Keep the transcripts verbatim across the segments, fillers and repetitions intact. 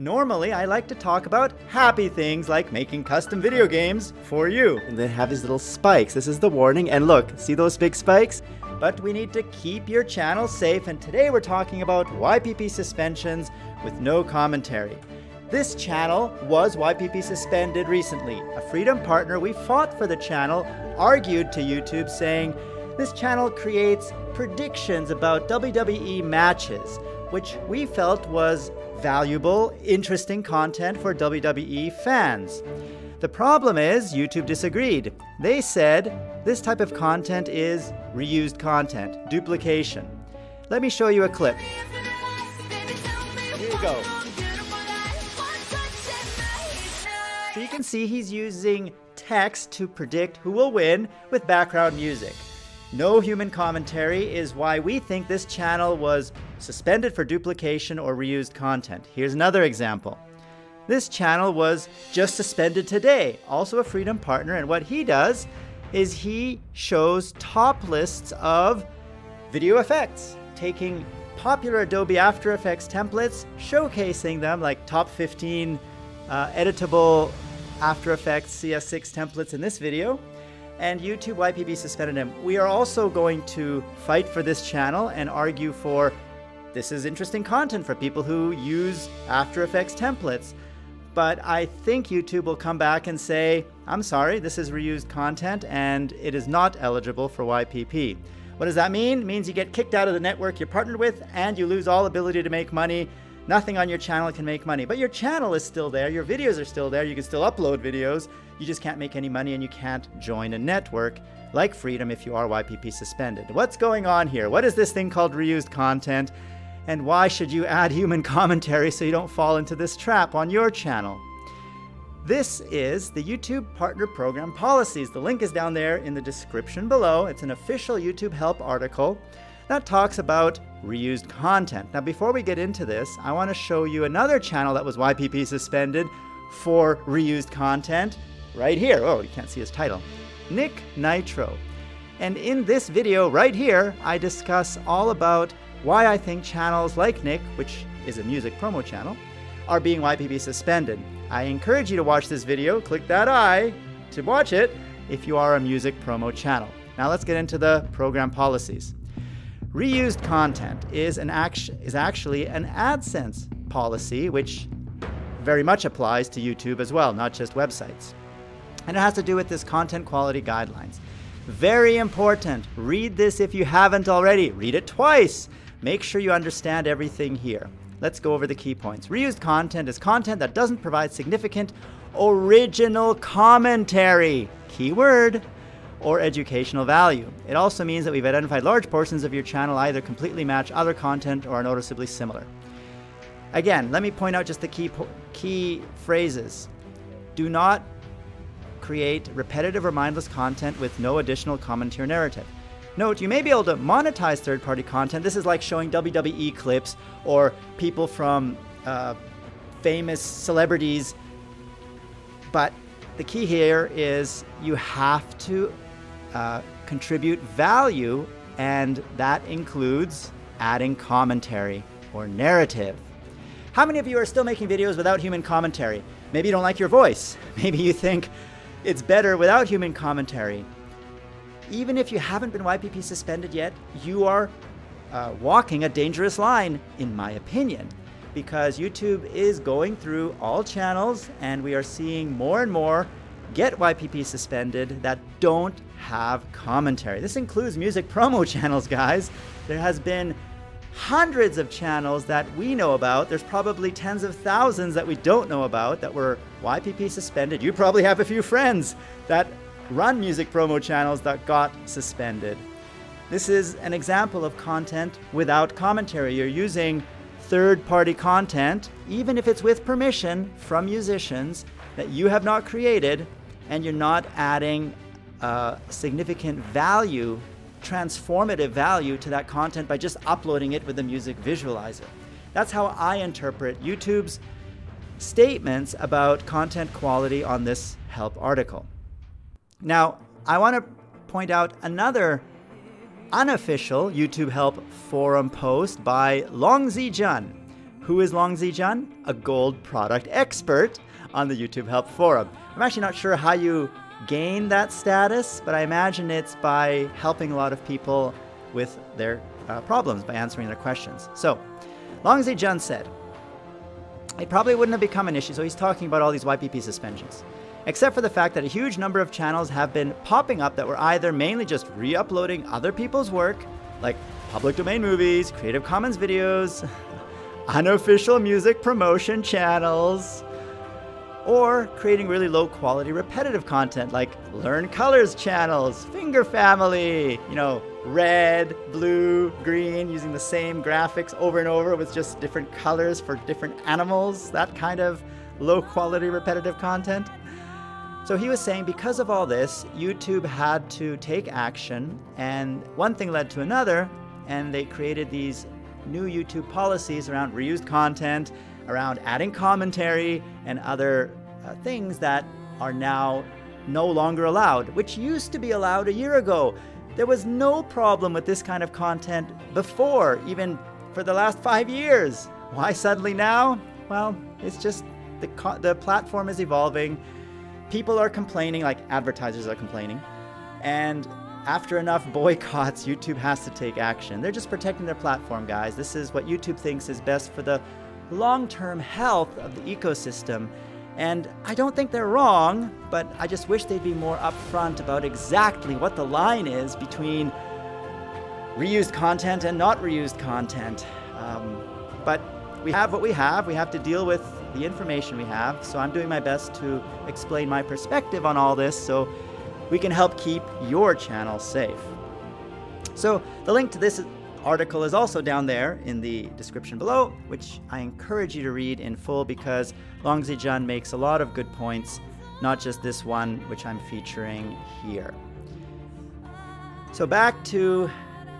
Normally, I like to talk about happy things like making custom video games for you. And then have these little spikes. This is the warning. And look, see those big spikes? But we need to keep your channel safe. And today we're talking about Y P P suspensions with no commentary. This channel was Y P P suspended recently. A Freedom Partner, we fought for the channel, argued to YouTube saying, this channel creates predictions about W W E matches, which we felt was valuable, interesting content for W W E fans. The problem is YouTube disagreed. They said this type of content is reused content, duplication. Let me show you a clip. Here you go. So you can see he's using text to predict who will win with background music. No human commentary is why we think this channel was suspended for duplication or reused content. Here's another example. This channel was just suspended today, also a Freedom Partner, and what he does is he shows top lists of video effects, taking popular Adobe After Effects templates, showcasing them like top fifteen uh, editable After Effects C S six templates in this video. And YouTube Y P P suspended him. We are also going to fight for this channel and argue for this is interesting content for people who use After Effects templates. But I think YouTube will come back and say, I'm sorry, this is reused content and it is not eligible for Y P P. What does that mean? It means you get kicked out of the network you're partnered with and you lose all ability to make money. Nothing on your channel can make money, but your channel is still there. Your videos are still there. You can still upload videos. You just can't make any money and you can't join a network like Freedom if you are Y P P suspended. What's going on here? What is this thing called reused content? And why should you add human commentary so you don't fall into this trap on your channel? This is the YouTube Partner Program Policies. The link is down there in the description below. It's an official YouTube help article that talks about reused content. Now, before we get into this, I want to show you another channel that was Y P P suspended for reused content right here. Oh, you can't see his title. Nick Nitro. And in this video right here, I discuss all about why I think channels like Nick, which is a music promo channel, are being Y P P suspended. I encourage you to watch this video. Click that I to watch it if you are a music promo channel. Now let's get into the program policies. Reused content is, an act is actually an AdSense policy, which very much applies to YouTube as well, not just websites. And it has to do with this content quality guidelines. Very important. Read this if you haven't already. Read it twice. Make sure you understand everything here. Let's go over the key points. Reused content is content that doesn't provide significant original commentary. Keyword. Or educational value. It also means that we've identified large portions of your channel either completely match other content or are noticeably similar. Again, let me point out just the key, key phrases. Do not create repetitive or mindless content with no additional commentary or narrative. Note, you may be able to monetize third-party content. This is like showing W W E clips or people from uh, famous celebrities, but the key here is you have to Uh, contribute value, and that includes adding commentary or narrative. How many of you are still making videos without human commentary? Maybe you don't like your voice. Maybe you think it's better without human commentary. Even if you haven't been Y P P suspended yet, you are uh, walking a dangerous line, in my opinion, because YouTube is going through all channels and we are seeing more and more get Y P P suspended that don't have commentary. This includes music promo channels, guys. There has been hundreds of channels that we know about. There's probably tens of thousands that we don't know about that were Y P P suspended. You probably have a few friends that run music promo channels that got suspended. This is an example of content without commentary. You're using third-party content, even if it's with permission from musicians that you have not created, and you're not adding uh, significant value, transformative value to that content by just uploading it with the music visualizer. That's how I interpret YouTube's statements about content quality on this help article. Now, I want to point out another unofficial YouTube help forum post by Long Zijun, Who is Long Zijun? A gold product expert on the YouTube Help Forum. I'm actually not sure how you gain that status, but I imagine it's by helping a lot of people with their uh, problems, by answering their questions. So, Long Zijun said, it probably wouldn't have become an issue, so he's talking about all these Y P P suspensions, except for the fact that a huge number of channels have been popping up that were either mainly just re-uploading other people's work, like public domain movies, Creative Commons videos, unofficial music promotion channels, or creating really low quality repetitive content like Learn Colors channels, Finger Family, you know, red, blue, green, using the same graphics over and over with just different colors for different animals, that kind of low quality repetitive content. So he was saying because of all this, YouTube had to take action, and one thing led to another, and they created these new YouTube policies around reused content, around adding commentary and other uh, things that are now no longer allowed, which used to be allowed a year ago. There was no problem with this kind of content before, even for the last five years. Why suddenly now? Well, it's just the, co the platform is evolving. People are complaining, like advertisers are complaining. And after enough boycotts, YouTube has to take action. They're just protecting their platform, guys. This is what YouTube thinks is best for the long-term health of the ecosystem. And I don't think they're wrong, but I just wish they'd be more upfront about exactly what the line is between reused content and not reused content. Um, but we have what we have. We have to deal with the information we have. So I'm doing my best to explain my perspective on all this so we can help keep your channel safe. So the link to this article is also down there in the description below, which I encourage you to read in full because Long Zijun makes a lot of good points, not just this one, which I'm featuring here. So back to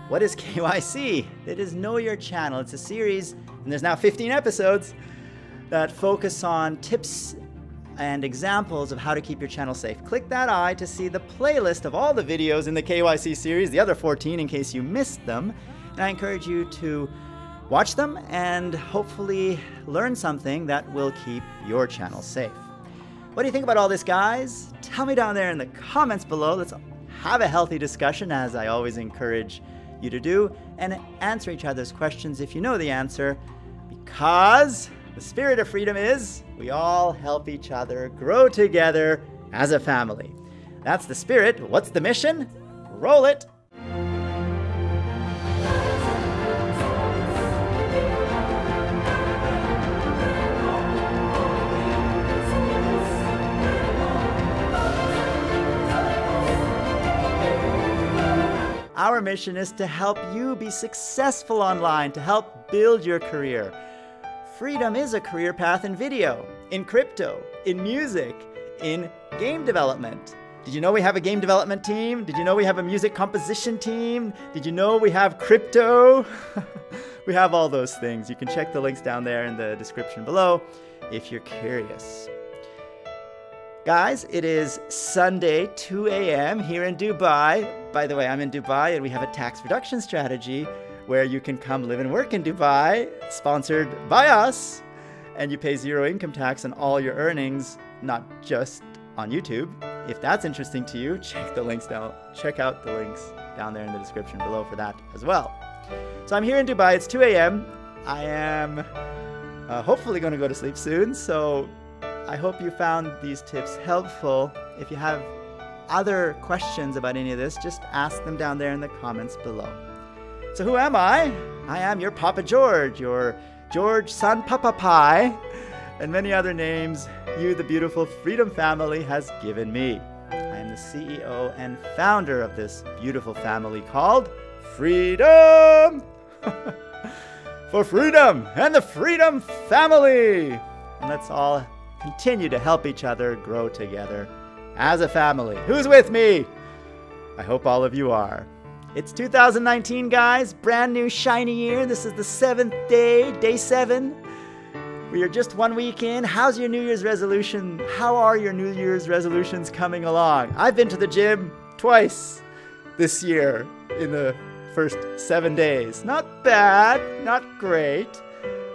what is K Y C? It is Know Your Channel. It's a series, and there's now fifteen episodes that focus on tips and examples of how to keep your channel safe. Click that eye to see the playlist of all the videos in the K Y C series, the other fourteen in case you missed them. And I encourage you to watch them and hopefully learn something that will keep your channel safe. What do you think about all this, guys? Tell me down there in the comments below. Let's have a healthy discussion, as I always encourage you to do, and answer each other's questions if you know the answer, because the spirit of freedom is we all help each other grow together as a family. That's the spirit. What's the mission? Roll it. Our mission is to help you be successful online, to help build your career. Freedom is a career path in video, in crypto, in music, in game development. Did you know we have a game development team? Did you know we have a music composition team? Did you know we have crypto? We have all those things. You can check the links down there in the description below if you're curious. Guys, it is Sunday, two A M here in Dubai. By the way, I'm in Dubai and we have a tax reduction strategy where you can come live and work in Dubai, sponsored by us, and you pay zero income tax on all your earnings, not just on YouTube. If that's interesting to you, check the links down, check out the links down there in the description below for that as well. So I'm here in Dubai, it's two A M I am uh, hopefully going to go to sleep soon, so I hope you found these tips helpful. If you have other questions about any of this, just ask them down there in the comments below. So who am I? I am your Papa George, your George San Papa Pie, and many other names you, the beautiful Freedom family, has given me. I am the C E O and founder of this beautiful family called Freedom! For freedom and the Freedom family! And let's all continue to help each other grow together as a family. Who's with me? I hope all of you are. It's two thousand nineteen, guys, brand new shiny year. This is the seventh day, day seven. We are just one week in. How's your New Year's resolution? How are your New Year's resolutions coming along? I've been to the gym twice this year in the first seven days. Not bad, not great,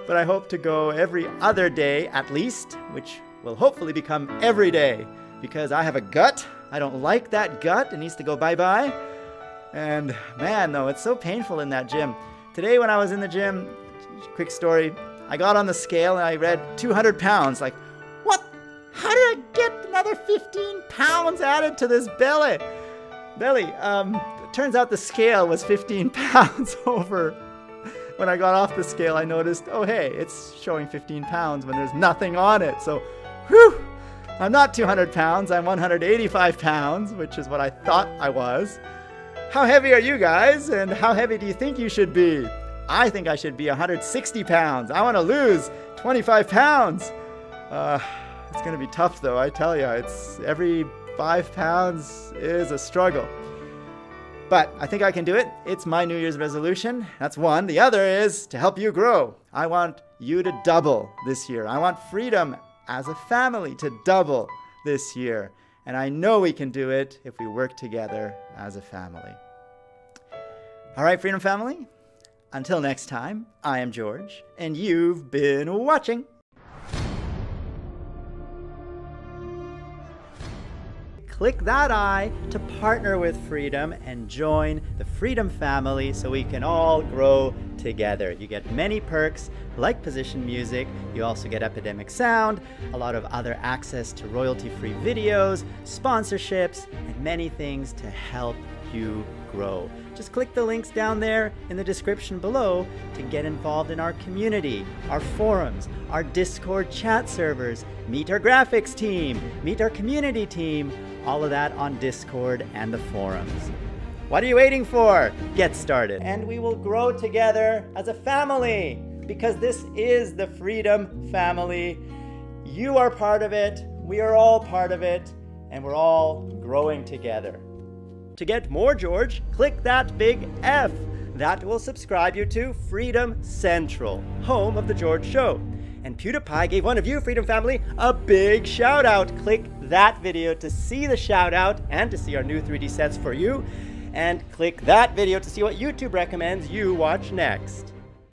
but I hope to go every other day at least, which will hopefully become every day, because I have a gut. I don't like that gut. It needs to go bye-bye. And man, though, it's so painful in that gym. Today when I was in the gym, quick story, I got on the scale and I read two hundred pounds. Like, what? How did I get another fifteen pounds added to this belly? Belly, um, it turns out the scale was fifteen pounds over. When I got off the scale, I noticed, oh hey, it's showing fifteen pounds when there's nothing on it. So, whew, I'm not two hundred pounds, I'm one hundred eighty-five pounds, which is what I thought I was. How heavy are you guys, and how heavy do you think you should be? I think I should be one hundred sixty pounds. I want to lose twenty-five pounds. Uh, it's going to be tough though, I tell you. It's every five pounds is a struggle. But I think I can do it. It's my New Year's resolution. That's one. The other is to help you grow. I want you to double this year. I want Freedom as a family to double this year. And I know we can do it if we work together as a family. All right, Freedom family. Until next time, I am George, and you've been watching. Click that I to partner with Freedom and join the Freedom family so we can all grow together. You get many perks like position music. You also get Epidemic Sound, a lot of other access to royalty-free videos, sponsorships, and many things to help you grow. Just click the links down there in the description below to get involved in our community, our forums, our Discord chat servers, meet our graphics team, meet our community team, all of that on Discord and the forums. What are you waiting for? Get started. And we will grow together as a family, because this is the Freedom family. You are part of it, we are all part of it, and we're all growing together. To get more George, click that big F. That will subscribe you to Freedom Central, home of The George Show. And PewDiePie gave one of you, Freedom Family, a big shout out. Click that video to see the shout out and to see our new three D sets for you. And click that video to see what YouTube recommends you watch next.